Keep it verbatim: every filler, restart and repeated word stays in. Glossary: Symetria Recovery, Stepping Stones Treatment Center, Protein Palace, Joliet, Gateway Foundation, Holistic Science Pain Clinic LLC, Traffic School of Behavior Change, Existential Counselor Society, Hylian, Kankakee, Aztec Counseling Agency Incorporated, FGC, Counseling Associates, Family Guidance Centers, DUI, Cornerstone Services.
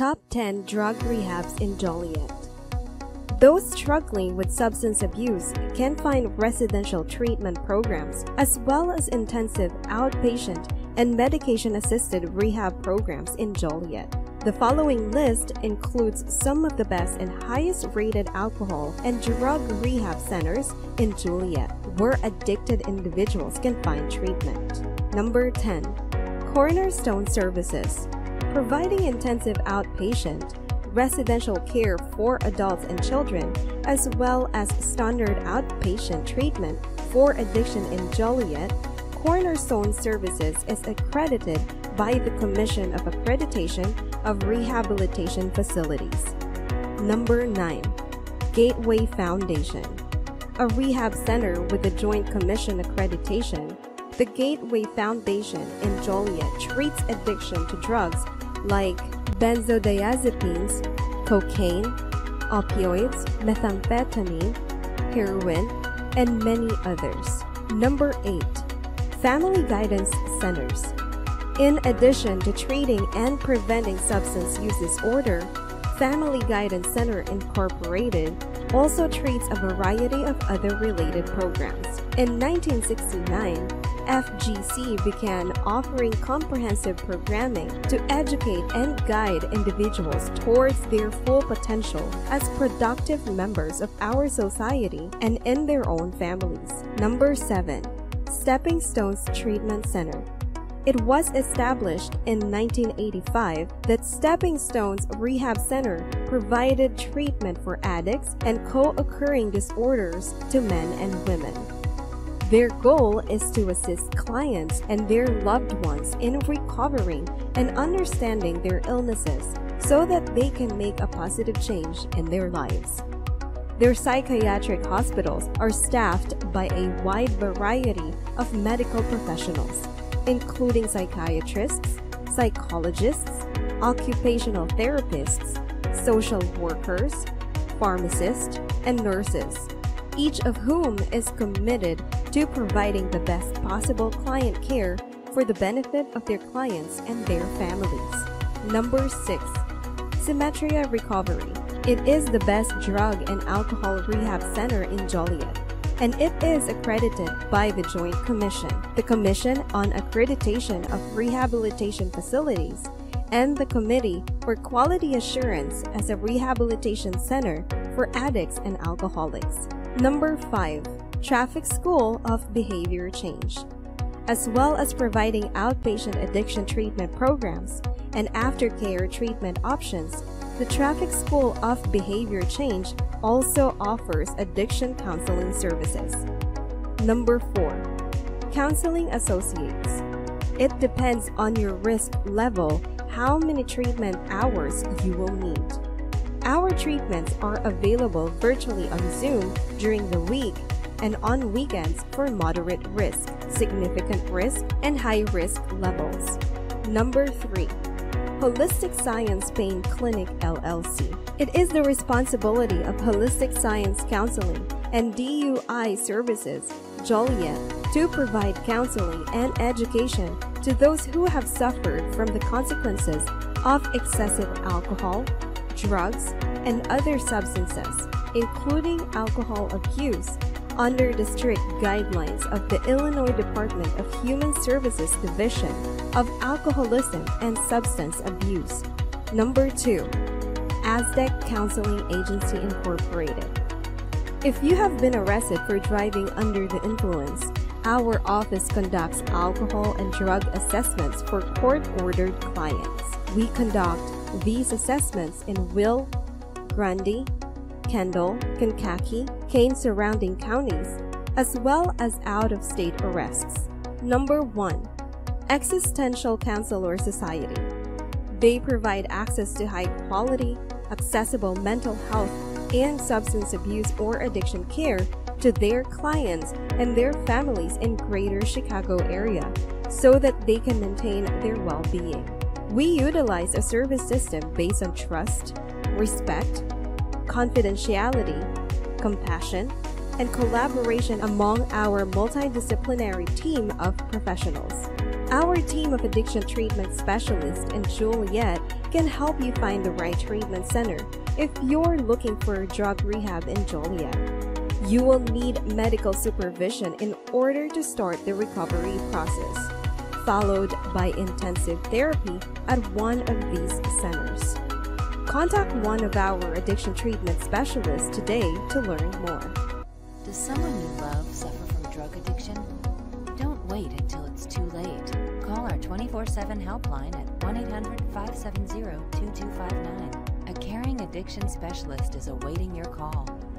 Top ten Drug Rehabs in Joliet. Those struggling with substance abuse can find residential treatment programs as well as intensive outpatient and medication-assisted rehab programs in Joliet. The following list includes some of the best and highest-rated alcohol and drug rehab centers in Joliet where addicted individuals can find treatment. Number ten. Cornerstone Services, providing intensive outpatient, residential care for adults and children, as well as standard outpatient treatment for addiction in Joliet. Cornerstone Services is accredited by the Commission of Accreditation of Rehabilitation Facilities. Number nine. Gateway Foundation, a rehab center with the Joint Commission accreditation. The Gateway Foundation in Joliet treats addiction to drugs like benzodiazepines, cocaine, opioids, methamphetamine, heroin, and many others. Number eight. Family Guidance Centers. In addition to treating and preventing substance use disorder, Family Guidance Center Incorporated also treats a variety of other related programs. In nineteen sixty-nine, F G C began offering comprehensive programming to educate and guide individuals towards their full potential as productive members of our society and in their own families. Number seven. Stepping Stones Treatment Center. It was established in nineteen eighty-five that Stepping Stones Rehab Center provided treatment for addicts and co-occurring disorders to men and women. Their goal is to assist clients and their loved ones in recovering and understanding their illnesses so that they can make a positive change in their lives. Their psychiatric hospitals are staffed by a wide variety of medical professionals, including psychiatrists, psychologists, occupational therapists, social workers, pharmacists, and nurses, each of whom is committed to providing the best possible client care for the benefit of their clients and their families. Number six. Symetria Recovery. It is the best drug and alcohol rehab center in Joliet, and it is accredited by the Joint Commission, the Commission on Accreditation of Rehabilitation Facilities, and the Committee for Quality Assurance as a Rehabilitation Center for Addicts and Alcoholics. Number five. Traffic School of Behavior Change. As well as providing outpatient addiction treatment programs and aftercare treatment options, the Traffic School of Behavior Change also offers addiction counseling services. Number four. Counseling Associates. It depends on your risk level how many treatment hours you will need. Our treatments are available virtually on Zoom during the week and on weekends for moderate risk, significant risk, and high-risk levels. Number three. Holistic Science Pain Clinic L L C. It is the responsibility of Holistic Science Counseling and D U I Services, Joliet, to provide counseling and education to those who have suffered from the consequences of excessive alcohol, drugs, and other substances, including alcohol abuse, under the strict guidelines of the Illinois Department of Human Services Division of Alcoholism and Substance Abuse. Number two. Aztec Counseling Agency Incorporated. If you have been arrested for driving under the influence, our office conducts alcohol and drug assessments for court-ordered clients. We conduct these assessments in Will, Grundy, Kendall, Kankakee, Kane surrounding counties, as well as out-of-state arrests. Number one. Existential Counselor Society. They provide access to high-quality, accessible mental health and substance abuse or addiction care to their clients and their families in greater Chicago area so that they can maintain their well-being. We utilize a service system based on trust, respect, confidentiality, compassion, and collaboration among our multidisciplinary team of professionals. Our team of addiction treatment specialists in Joliet can help you find the right treatment center if you're looking for drug rehab in Joliet. You will need medical supervision in order to start the recovery process, followed by intensive therapy at one of these centers. Contact one of our addiction treatment specialists today to learn more. Does someone you love suffer from drug addiction? Don't wait until it's too late. Call our twenty-four seven helpline at one eight hundred, five seven zero, two two five nine. A caring addiction specialist is awaiting your call.